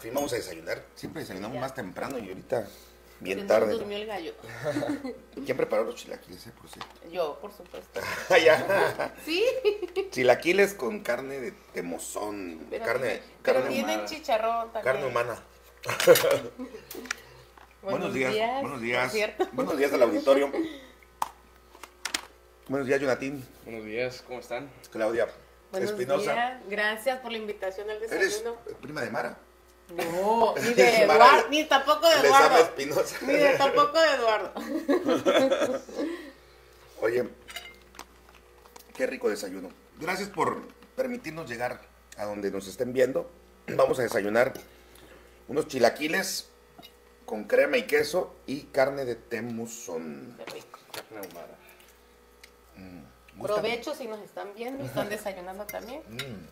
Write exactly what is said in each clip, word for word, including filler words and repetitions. al fin vamos a desayunar. Siempre desayunamos ya más temprano y ahorita bien Desde tarde. Durmió el gallo. ¿Quién preparó los chilaquiles, eh, por cierto? Yo, por supuesto. ¿Ya? Sí. Chilaquiles con carne de temozón. Pero carne, tiene, carne pero tienen humana. Chicharrón también. Carne humana. Buenos días, días, buenos días, buenos días al auditorio. Buenos días, Jonathan. Buenos días, ¿cómo están? Claudia buenos Espinosa. Días. Gracias por la invitación al desayuno. ¿Eres prima de Mara? No, ni de Eduardo, ni tampoco de Eduardo. Espinosa. Ni de tampoco de Eduardo. Oye, qué rico desayuno. Gracias por permitirnos llegar a donde nos estén viendo. Vamos a desayunar unos chilaquiles con crema y queso y carne de temuzón. Qué rico. Carne ahumada. Mm, provecho si nos están viendo, están desayunando también. Mm.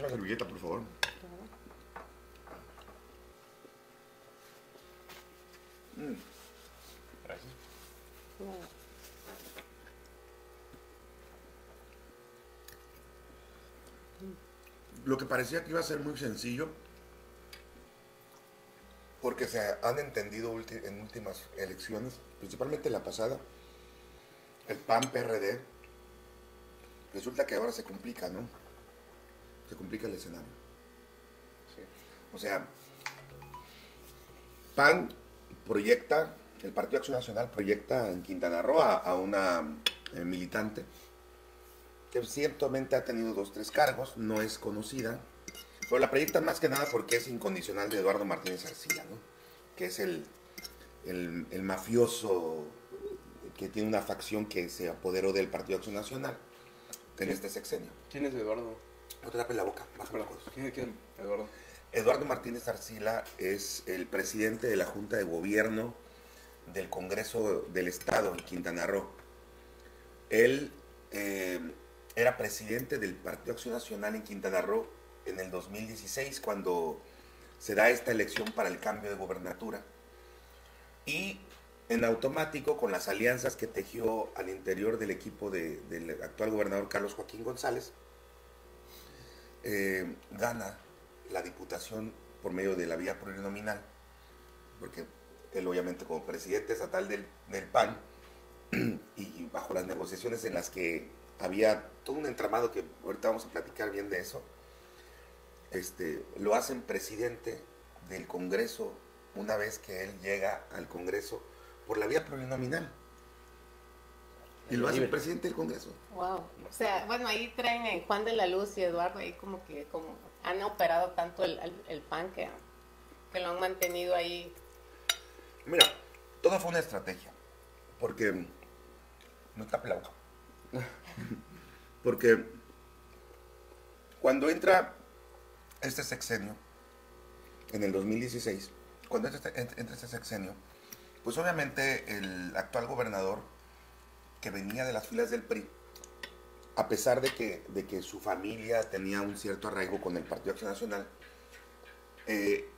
Una servilleta, por favor. Uh-huh. Mm. Gracias. Mm. Lo que parecía que iba a ser muy sencillo, porque se han entendido en últimas elecciones, principalmente la pasada, el P A N P R D, resulta que ahora se complica, ¿no? Se complica el escenario. Sí. O sea, P A N proyecta, el Partido Acción Nacional proyecta en Quintana Roo a, a una eh, militante que ciertamente ha tenido dos, tres cargos, no es conocida, pero la proyectan más que nada porque es incondicional de Eduardo Martínez Arcila, ¿no? Que es el, el, el mafioso que tiene una facción que se apoderó del Partido Acción Nacional en este sexenio. ¿Quién es Eduardo? No te tapes la boca. Perdón, ¿quién es quién? Eduardo. Eduardo Martínez Arcila es el presidente de la Junta de Gobierno del Congreso del Estado en Quintana Roo. Él eh, era presidente del Partido Acción Nacional en Quintana Roo en el dos mil dieciséis, cuando se da esta elección para el cambio de gobernatura, y en automático, con las alianzas que tejió al interior del equipo de, del actual gobernador Carlos Joaquín González, eh, gana la diputación por medio de la vía plurinominal, porque él obviamente como presidente estatal del, del P A N, y bajo las negociaciones en las que había todo un entramado que ahorita vamos a platicar bien de eso, Este, lo hacen presidente del Congreso una vez que él llega al Congreso por la vía plurinominal. Y lo hacen presidente del Congreso. Wow. O sea, bueno, ahí traen a Juan de la Luz y Eduardo, ahí como que como han operado tanto el, el, el P A N que, que lo han mantenido ahí. Mira, toda fue una estrategia, porque no está pelado. Porque cuando entra este sexenio, en el dos mil dieciséis, cuando entra este, entra este sexenio, pues obviamente el actual gobernador, que venía de las filas del P R I, a pesar de que, de que su familia tenía un cierto arraigo con el Partido Acción Nacional, eh,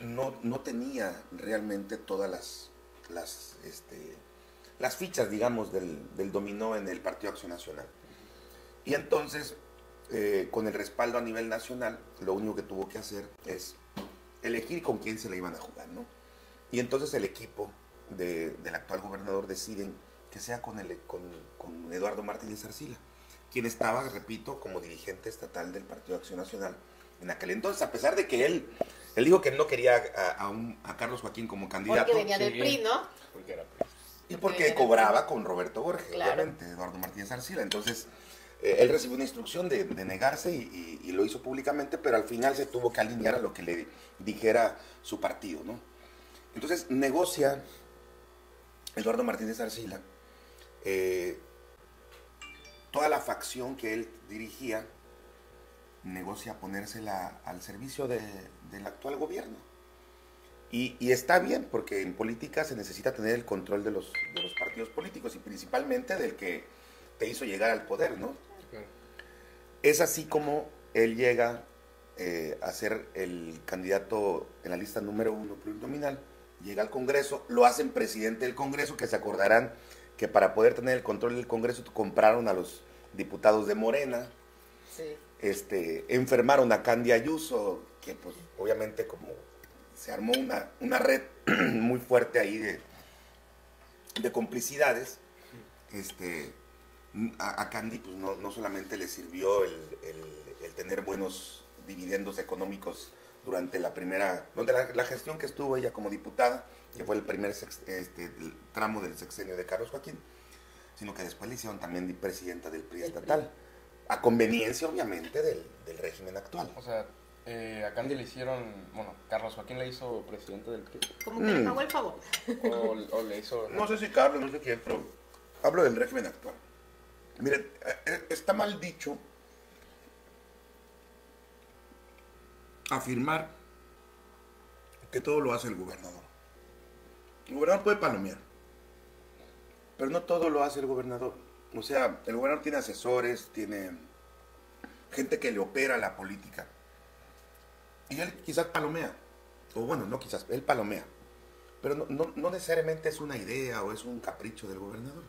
no, no tenía realmente todas las, las, este, las fichas, digamos, del, del dominó en el Partido Acción Nacional. Y entonces, Eh, con el respaldo a nivel nacional, lo único que tuvo que hacer es elegir con quién se la iban a jugar, ¿no? Y entonces el equipo de, del actual gobernador deciden que sea con, el, con, con Eduardo Martínez Arcila, quien estaba, repito, como dirigente estatal del Partido de Acción Nacional en aquel entonces, a pesar de que él, él dijo que él no quería a, a, un, a Carlos Joaquín como candidato. Porque venía del P R I, ¿no? Porque era P R I. Y porque, porque cobraba con Roberto Borges, claro, obviamente, Eduardo Martínez Arcila. Entonces, él recibió una instrucción de, de negarse y, y, y lo hizo públicamente, pero al final se tuvo que alinear a lo que le dijera su partido, ¿no? Entonces negocia Eduardo Martínez Arcila eh, toda la facción que él dirigía, negocia ponérsela al servicio de, del actual gobierno. Y, y está bien, porque en política se necesita tener el control de los, de los partidos políticos, y principalmente del que te hizo llegar al poder, ¿no? Okay. Es así como él llega eh, a ser el candidato en la lista número uno plurinominal, llega al Congreso, lo hacen presidente del Congreso, que se acordarán que para poder tener el control del Congreso compraron a los diputados de Morena, sí, este, enfermaron a Candy Ayuso, que pues obviamente como se armó una, una red muy fuerte ahí de, de complicidades, este, a, a Candy pues no, no solamente le sirvió el, el, el tener buenos dividendos económicos durante la primera, donde la, la gestión que estuvo ella como diputada, que fue el primer sex, este, el tramo del sexenio de Carlos Joaquín, sino que después le hicieron también presidenta del P R I estatal, a conveniencia obviamente del, del régimen actual. O sea, eh, a Candy le hicieron, bueno, Carlos Joaquín le hizo presidente del P R I. Como que mm. le pagó el favor. O, o le hizo... No sé si Carlos, no sé quién, pero hablo del régimen actual. Miren, está mal dicho afirmar que todo lo hace el gobernador. El gobernador puede palomear, pero no todo lo hace el gobernador. O sea, el gobernador tiene asesores, tiene gente que le opera la política. Y él quizás palomea, o bueno, no quizás, él palomea. Pero no, no, no necesariamente es una idea o es un capricho del gobernador.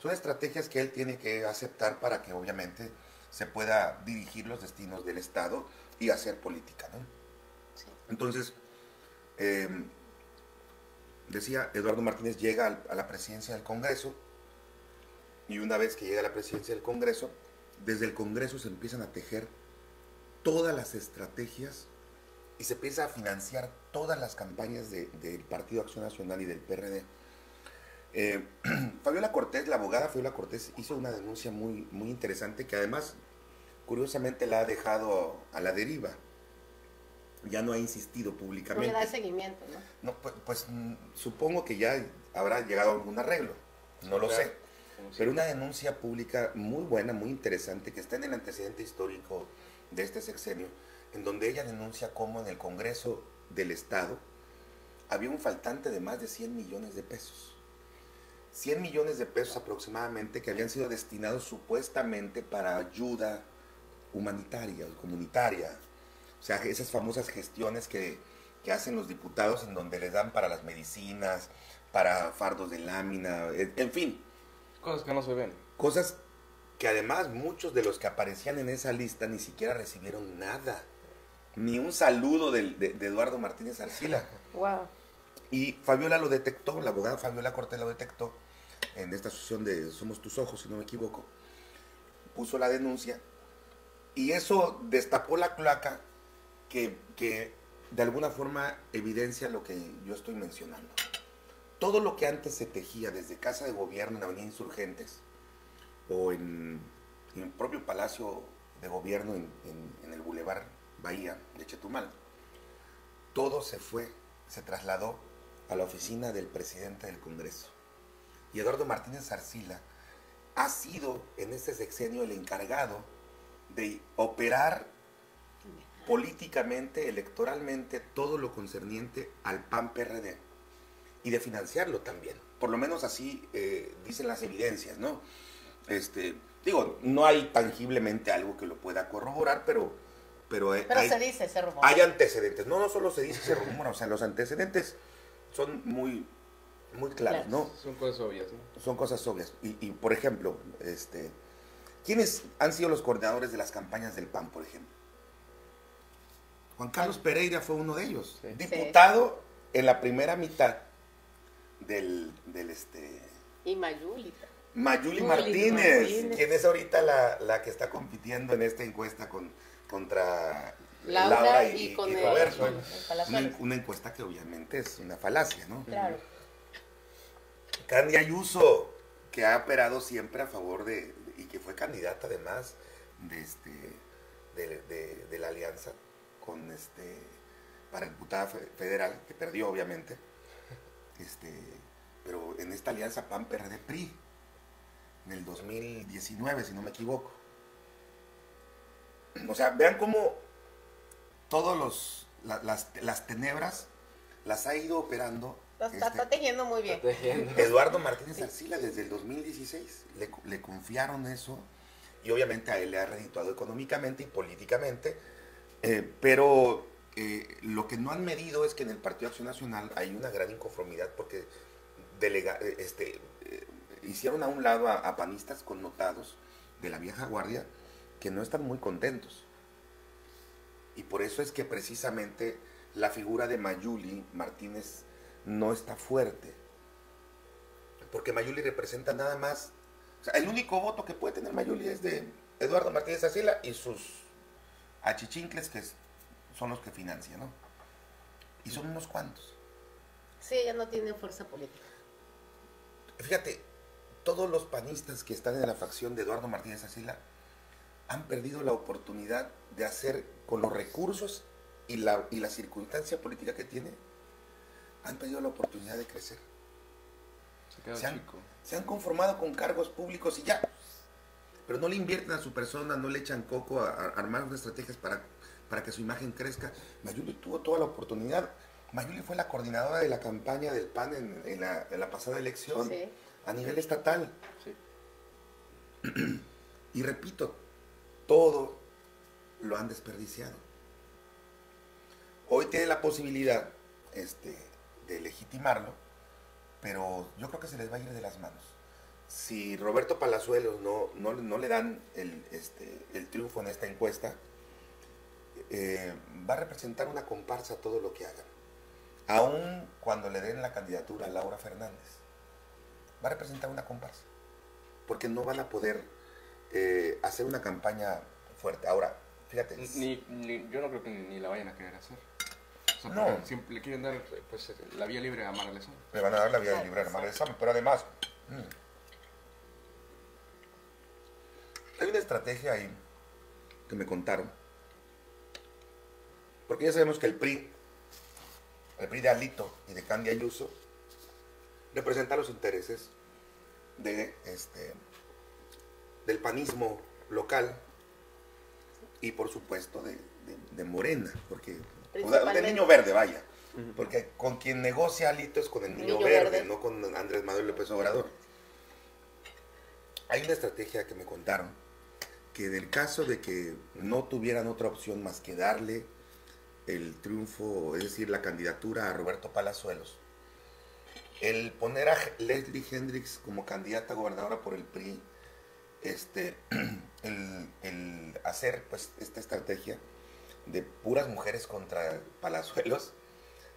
Son estrategias que él tiene que aceptar para que obviamente se pueda dirigir los destinos del Estado y hacer política, ¿no? Sí. Entonces, eh, decía, Eduardo Martínez llega al, a la presidencia del Congreso, y una vez que llega a la presidencia del Congreso, desde el Congreso se empiezan a tejer todas las estrategias y se empieza a financiar todas las campañas de, del Partido Acción Nacional y del P R D. Eh, Fabiola Cortés, la abogada Fabiola Cortés, hizo una denuncia muy, muy interesante que además, curiosamente, la ha dejado a la deriva. Ya no ha insistido públicamente. No le da seguimiento, ¿no? No, pues, pues supongo que ya habrá llegado a algún arreglo, no lo sé. Pero una denuncia pública muy buena, muy interesante, que está en el antecedente histórico de este sexenio, en donde ella denuncia cómo en el Congreso del Estado había un faltante de más de cien millones de pesos. cien millones de pesos aproximadamente que habían sido destinados supuestamente para ayuda humanitaria o comunitaria. O sea, esas famosas gestiones que, que hacen los diputados en donde les dan para las medicinas, para fardos de lámina, en fin. Cosas que no se ven. Cosas que además muchos de los que aparecían en esa lista ni siquiera recibieron nada. Ni un saludo de, de, de Eduardo Martínez Arcila. Wow. Y Fabiola lo detectó, la abogada Fabiola Cortés lo detectó en esta asociación de Somos Tus Ojos, si no me equivoco, puso la denuncia y eso destapó la cloaca que, que de alguna forma evidencia lo que yo estoy mencionando. Todo lo que antes se tejía desde Casa de Gobierno en Avenida Insurgentes o en, en el propio Palacio de Gobierno en, en, en el Boulevard Bahía de Chetumal, todo se fue, se trasladó a la oficina del presidente del Congreso. Y Eduardo Martínez Arcila ha sido en este sexenio el encargado de operar políticamente, electoralmente, todo lo concerniente al P A N P R D y de financiarlo también. Por lo menos así eh, dicen las evidencias, ¿no? Este, digo, no hay tangiblemente algo que lo pueda corroborar, pero... Pero, pero hay, se dice, se rumora. Hay antecedentes. No, no solo se dice, se rumora. O sea, los antecedentes son muy, muy claros, claro, ¿no? Son cosas obvias, ¿no? Son cosas obvias. Y, y por ejemplo, este, ¿quiénes han sido los coordinadores de las campañas del P A N, por ejemplo? Juan Carlos Pereira fue uno de ellos. Sí. Diputado sí. En la primera mitad del... del este... Y Mayuli. Mayuli Martínez, Martínez, quien es ahorita la, la que está compitiendo en esta encuesta con... contra Laura, Laura y, y, con y Roberto, el, el, el una, una encuesta que obviamente es una falacia, ¿no? Claro. Candy Ayuso, que ha operado siempre a favor de, de y que fue candidata además de este de, de, de la alianza con este para diputada federal, que perdió obviamente, este pero en esta alianza P A N P R D P R I en el dos mil diecinueve, si no me equivoco. O sea, vean cómo todos los la, las, las tenebras las ha ido operando. Los este, está tejiendo muy bien. Tejiendo. Eduardo Martínez Arcila desde el dos mil dieciséis le, le confiaron eso y obviamente a él le ha redituado económicamente y políticamente, eh, pero eh, lo que no han medido es que en el Partido Acción Nacional hay una gran inconformidad porque delega, este, eh, hicieron a un lado a, a panistas connotados de la vieja guardia que no están muy contentos. Y por eso es que precisamente la figura de Mayuli Martínez no está fuerte. Porque Mayuli representa nada más... O sea, el único voto que puede tener Mayuli es de Eduardo Martínez Arcila y sus achichincles, que son los que financian, ¿no? Y son unos cuantos. Sí, ella no tiene fuerza política. Fíjate, todos los panistas que están en la facción de Eduardo Martínez Arcila han perdido la oportunidad de hacer con los recursos y la, y la circunstancia política que tiene, han perdido la oportunidad de crecer. Se, se, han, se han conformado con cargos públicos y ya, pero no le invierten a su persona, no le echan coco a, a armar unas estrategias para, para que su imagen crezca. Mayuli tuvo toda la oportunidad. Mayuli fue la coordinadora de la campaña del P A N en, en, la, en la pasada elección, sí, a nivel estatal, sí. Y repito, todo lo han desperdiciado. Hoy tiene la posibilidad este, de legitimarlo, pero yo creo que se les va a ir de las manos. Si Roberto Palazuelos no, no, no le dan el, este, el triunfo en esta encuesta, eh, va a representar una comparsa todo lo que hagan. Aún cuando le den la candidatura a Laura Fernández, va a representar una comparsa, porque no van a poder eh, hacer una campaña fuerte. Ahora, fíjate. Ni, ni, yo no creo que ni la vayan a querer hacer. No, le quieren dar pues, la vía libre a Mara Lezama. Le van a dar la vía libre a Mara Lezama, pero además mmm, hay una estrategia ahí que me contaron, porque ya sabemos que el P R I, el P R I de Alito y de Candy Ayuso, representa los intereses de, este, del panismo local y por supuesto de, de, de Morena, porque o del Niño Verde, vaya. Porque con quien negocia Alito es con el Niño, niño verde, verde, no con Andrés Manuel López Obrador. Hay una estrategia que me contaron, que en el caso de que no tuvieran otra opción más que darle el triunfo, es decir, la candidatura a Roberto Palazuelos, el poner a Leslie Hendrix como candidata a gobernadora por el P R I, este, el, el hacer pues esta estrategia de puras mujeres contra Palazuelos,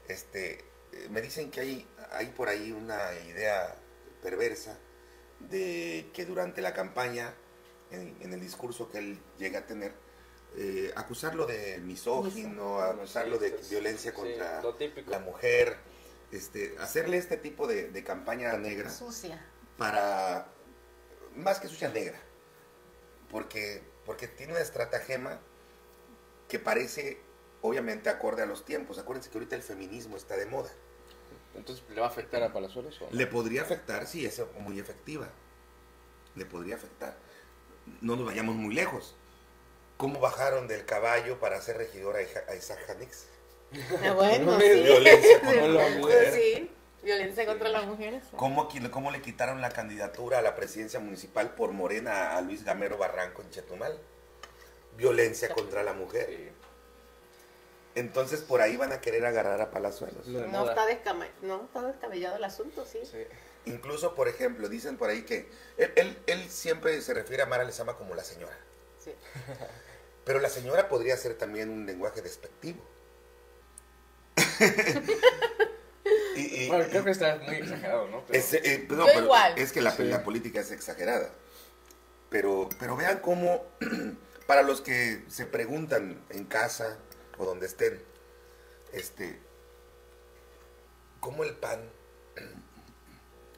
este, me dicen que hay, hay por ahí una idea perversa de que durante la campaña, en, en el discurso que él llega a tener, eh, acusarlo de misógino, acusarlo de violencia contra sí, la mujer, este, hacerle este tipo de, de campaña negra, sucia, para, más que sucia, negra, porque, porque tiene una estratagema que parece, obviamente, acorde a los tiempos. Acuérdense que ahorita el feminismo está de moda. Entonces, ¿le va a afectar a Palazuelos? No? Le podría afectar, sí, es muy efectiva. Le podría afectar. No nos vayamos muy lejos. ¿Cómo bajaron del caballo para ser regidora a Isaac Janix? Ah, bueno, sí. Violencia contra la mujer. Sí, violencia contra las mujeres. ¿Cómo, ¿Cómo le quitaron la candidatura a la presidencia municipal por Morena a Luis Gamero Barranco en Chetumal? Violencia contra la mujer. Sí. Entonces por ahí van a querer agarrar a Palazuelos. No, no, está, descabellado, no está descabellado el asunto, sí. sí. Incluso, por ejemplo, dicen por ahí que él, él, él siempre se refiere a Mara Lezama como la señora. Sí. Pero la señora podría ser también un lenguaje despectivo. y, y, bueno, creo que está muy exagerado, ¿no? Pero... Es, eh, no, pero igual. Es que la, sí. la política es exagerada. Pero, pero vean cómo... Para los que se preguntan en casa o donde estén, este, ¿cómo el P A N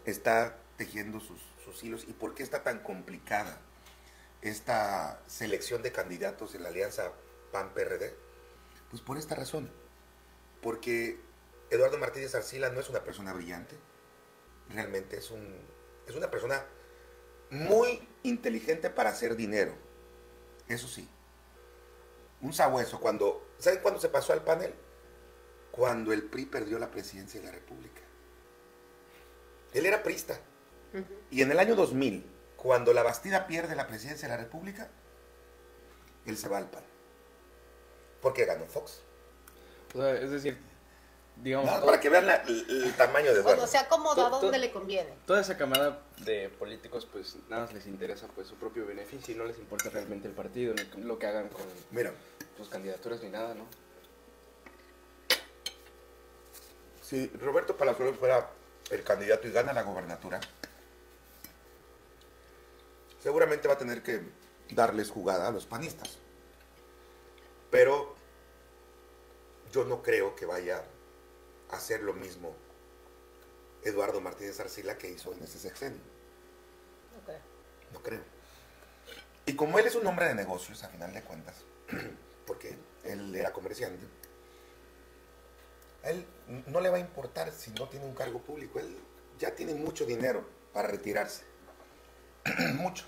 está tejiendo sus, sus hilos y por qué está tan complicada esta selección de candidatos en la alianza P A N P R D? Pues por esta razón, porque Eduardo Martínez Arcila no es una persona brillante, realmente es, un, es una persona muy inteligente para hacer dinero. Eso sí, un sabueso. Cuando, ¿saben cuándo se pasó al panel? Cuando el P R I perdió la presidencia de la República. Él era priista. Uh-huh. Y en el año dos mil, cuando la Bastida pierde la presidencia de la República, él se va al P A N. Porque ganó Fox. O sea, es decir, digamos... No, para que vean la, el, el tamaño de... Cuando se ha acomodado donde le conviene. Toda esa camada de políticos, pues nada más les interesa pues su propio beneficio y no les importa realmente el partido, lo que hagan con... Mira, pues, candidaturas ni nada, ¿no? Si Roberto Palazuelos fuera el candidato y gana la gobernatura, seguramente va a tener que darles jugada a los panistas. Pero yo no creo que vaya a hacer lo mismo Eduardo Martínez Arcila que hizo en ese sexenio. No creo. No creo. Y como él es un hombre de negocios, a final de cuentas, porque él era comerciante, a él no le va a importar si no tiene un cargo público. Él ya tiene mucho dinero para retirarse. Mucho.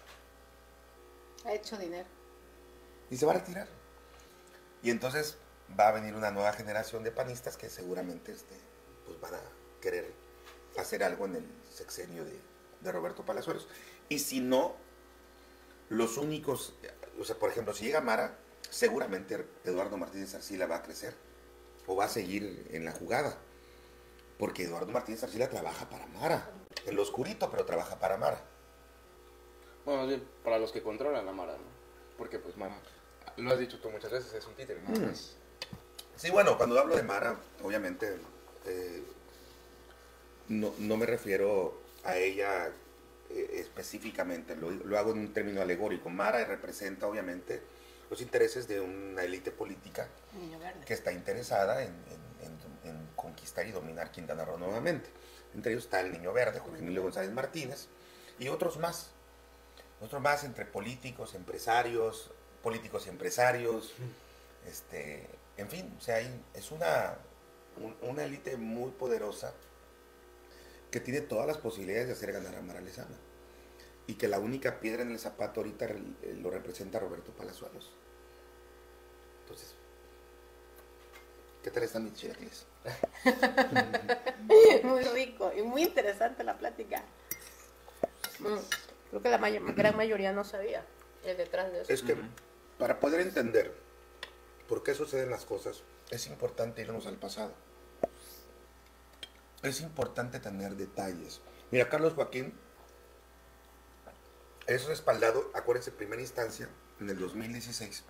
Ha hecho dinero. Y se va a retirar. Y entonces va a venir una nueva generación de panistas que seguramente este, pues van a querer hacer algo en el sexenio de, de Roberto Palazuelos. Y si no, los únicos, o sea, por ejemplo, si llega Mara, seguramente Eduardo Martínez Arcila va a crecer o va a seguir en la jugada. Porque Eduardo Martínez Arcila trabaja para Mara, en lo oscurito, pero trabaja para Mara. Bueno, bien, para los que controlan a Mara, ¿no? Porque pues Mara, lo has dicho tú muchas veces, es un títere, ¿no? Mm. Sí, bueno, cuando hablo de Mara, obviamente eh, no, no me refiero a ella eh, específicamente, lo, lo hago en un término alegórico. Mara representa obviamente los intereses de una élite política que está interesada en, en, en, en conquistar y dominar Quintana Roo nuevamente. Entre ellos está el Niño Verde, Jorge Emilio González Martínez y otros más. Otros más entre políticos, empresarios, políticos y empresarios, este, en fin, o sea, es una un, una élite muy poderosa que tiene todas las posibilidades de hacer ganar a Mara Lezama y que la única piedra en el zapato ahorita lo representa Roberto Palazuelos. Entonces, ¿qué tal están mis chilaquiles? Muy rico y muy interesante la plática. Creo que la may- gran mayoría no sabía el detrás de eso. Es que para poder entender por qué suceden las cosas, es importante irnos al pasado. Es importante tener detalles. Mira, Carlos Joaquín es respaldado, acuérdense, en primera instancia, en el dos mil dieciséis,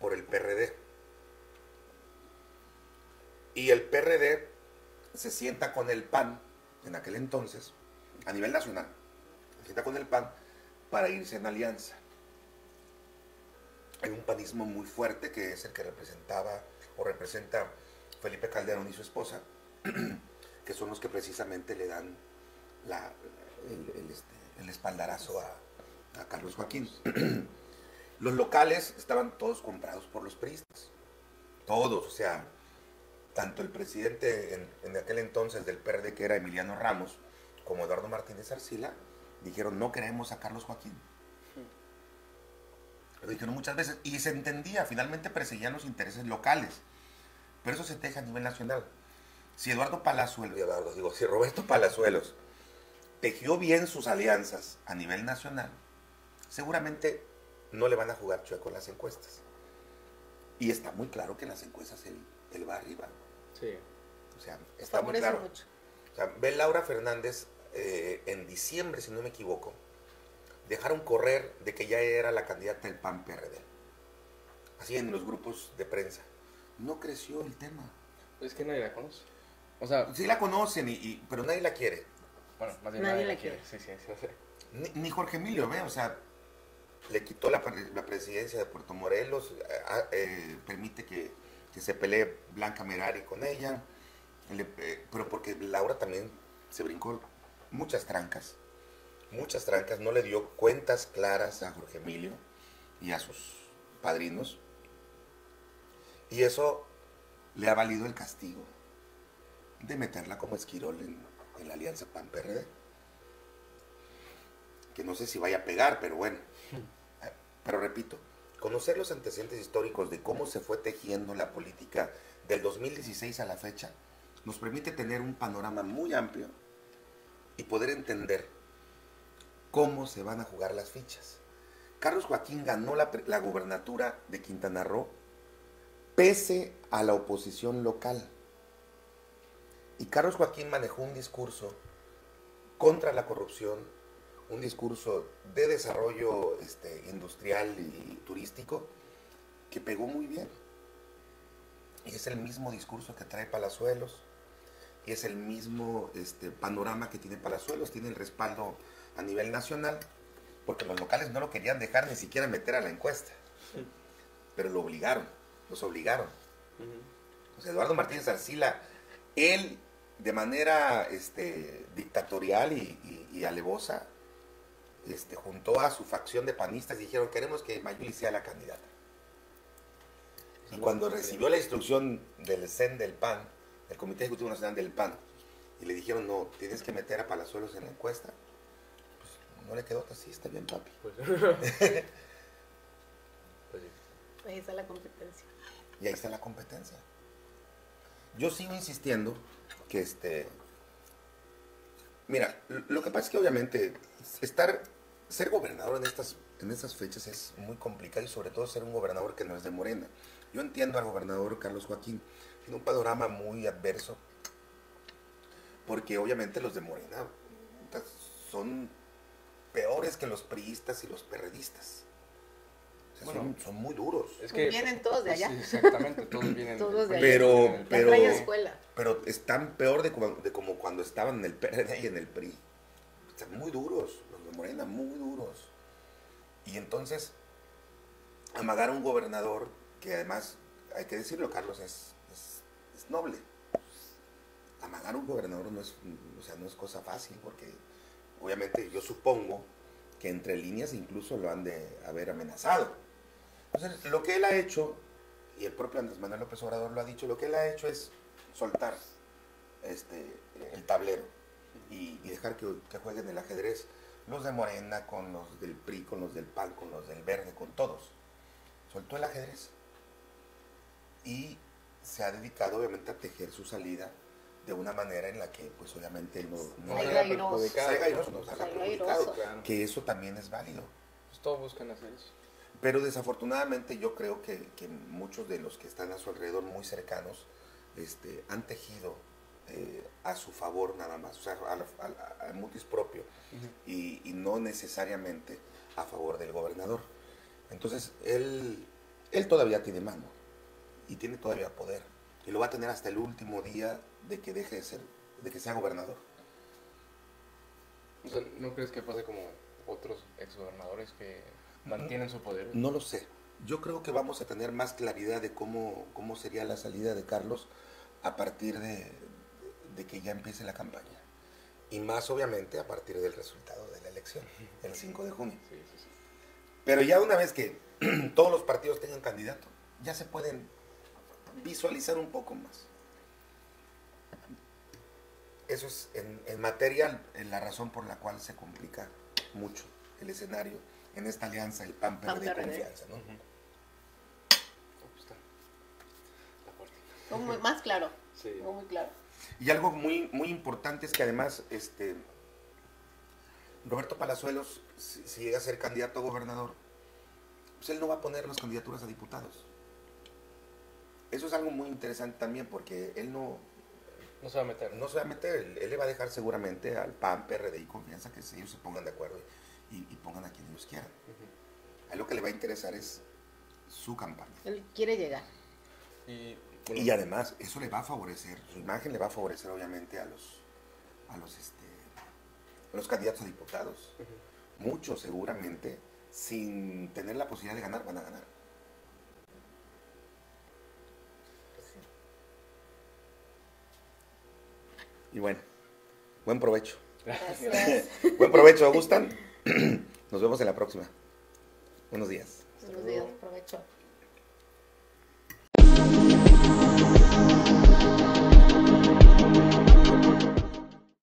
por el P R D. Y el P R D se sienta con el P A N, en aquel entonces, a nivel nacional, se sienta con el P A N para irse en alianza. Hay un panismo muy fuerte que es el que representaba o representa Felipe Calderón y su esposa, que son los que precisamente le dan la, el, el, este, el espaldarazo a, a Carlos Joaquín. Los locales estaban todos comprados por los priistas, todos, o sea, tanto el presidente en, en aquel entonces del P R D, que era Emiliano Ramos, como Eduardo Martínez Arcila, dijeron: no queremos a Carlos Joaquín. Lo dijeron muchas veces y se entendía, finalmente perseguían los intereses locales, pero eso se teja a nivel nacional. Si Eduardo Palazuelos, Eduardo, digo, si Roberto Palazuelos tejió bien sus alianzas a nivel nacional, seguramente no le van a jugar chueco en las encuestas. Y está muy claro que en las encuestas él, él va arriba. Sí. O sea, está muy claro. Mucho. O sea, ve Laura Fernández eh, en diciembre, si no me equivoco, dejaron correr de que ya era la candidata del P A N P R D. Así en los grupos de prensa. No creció el tema. Es que nadie la conoce. O sea, sí la conocen, y, y, pero nadie la quiere. Bueno, más bien nadie, nadie la quiere. quiere. Sí, sí, sí, sí. Ni, ni Jorge Emilio, ¿ve? O sea, le quitó la, la presidencia de Puerto Morelos, eh, eh, permite que, que se pelee Blanca Merari con ella, le, eh, pero porque Laura también se brincó muchas trancas. Muchas trancas, no le dio cuentas claras a Jorge Emilio y a sus padrinos. Y eso le ha valido el castigo de meterla como esquirol en, en la alianza P A N P R D. Que no sé si vaya a pegar, pero bueno. Pero repito, conocer los antecedentes históricos de cómo se fue tejiendo la política del dos mil dieciséis a la fecha nos permite tener un panorama muy amplio y poder entender cómo se van a jugar las fichas. Carlos Joaquín ganó la, la gobernatura de Quintana Roo pese a la oposición local. Y Carlos Joaquín manejó un discurso contra la corrupción, un discurso de desarrollo este, industrial y turístico que pegó muy bien. Y es el mismo discurso que trae Palazuelos, y es el mismo este, panorama que tiene Palazuelos, tiene el respaldo a nivel nacional, porque los locales no lo querían dejar ni siquiera meter a la encuesta, sí. Pero lo obligaron, los obligaron. Uh-huh. Entonces, Eduardo Martínez Arcila, él de manera este, dictatorial y, y, y alevosa, este, juntó a su facción de panistas y dijeron, queremos que Mayuli sea la candidata. Y cuando recibió la instrucción del C E N del PAN, del Comité Ejecutivo Nacional del PAN, y le dijeron, no, tienes que meter a Palazuelos en la encuesta, pues no le quedó así, está bien, papi. Pues, ahí está la competencia. Y ahí está la competencia. Yo sigo insistiendo que este... Mira, lo que pasa es que obviamente estar, ser gobernador en estas, en estas fechas es muy complicado, y sobre todo ser un gobernador que no es de Morena. Yo entiendo al gobernador Carlos Joaquín, tiene un panorama muy adverso, porque obviamente los de Morena son peores que los priistas y los perredistas. O sea, bueno, son, son muy duros. Es que vienen todos de allá. Sí, exactamente, todos vienen todos de allá. Pero, pero, pero están peor de como, de como cuando estaban en el P R D y en el P R I. Están muy duros, los de Morena, muy duros. Y entonces, amagar a un gobernador, que además, hay que decirlo, Carlos, es, es, es noble. Amagar a un gobernador no es, o sea, no es cosa fácil, porque obviamente yo supongo que entre líneas incluso lo han de haber amenazado. Entonces, lo que él ha hecho, y el propio Andrés Manuel López Obrador lo ha dicho, lo que él ha hecho es soltar este, el tablero y, y dejar que, que jueguen el ajedrez los de Morena con los del P R I, con los del PAN, con los del Verde, con todos. Soltó el ajedrez. Y se ha dedicado obviamente a tejer su salida de una manera en la que pues obviamente él no, no salga perjudicado, que eso también es válido. Pues todos buscan hacer eso. Pero desafortunadamente yo creo que, que muchos de los que están a su alrededor muy cercanos este, han tejido eh, a su favor nada más, o sea, al, al, al mutis propio, uh-huh. y, y no necesariamente a favor del gobernador. Entonces él, él todavía tiene mano. Y tiene todavía poder. Y lo va a tener hasta el último día de que deje de ser, de que sea gobernador. O sea, ¿no crees que pase como otros exgobernadores que mantienen no, su poder? No lo sé. Yo creo que vamos a tener más claridad de cómo, cómo sería la salida de Carlos a partir de, de que ya empiece la campaña. Y más obviamente a partir del resultado de la elección, el cinco de junio. Sí, sí, sí. Pero ya una vez que todos los partidos tengan candidato, ya se pueden visualizar un poco más. Eso es en, en materia en la razón por la cual se complica mucho el escenario en esta alianza, el PAN P R D Confianza, ¿no? Uh-huh. Muy, más claro. Sí. Muy claro. Y algo muy, muy importante es que además este Roberto Palazuelos, si, si llega a ser candidato a gobernador, pues él no va a poner las candidaturas a diputados. Eso es algo muy interesante también, porque él no, no se va a meter. No se va a meter. Él, él le va a dejar seguramente al PAN, P R D y Confianza que ellos se pongan de acuerdo y, y pongan a quien ellos quieran. Uh-huh. A lo que le va a interesar es su campaña. Él quiere llegar. Y, bueno, y además, eso le va a favorecer, su imagen le va a favorecer obviamente a los, a los, este, a los candidatos a diputados. Uh-huh. Muchos seguramente, sin tener la posibilidad de ganar, van a ganar. Y bueno, buen provecho. Gracias. Buen provecho, ¿gustan? Nos vemos en la próxima. Buenos días. Buenos días, provecho.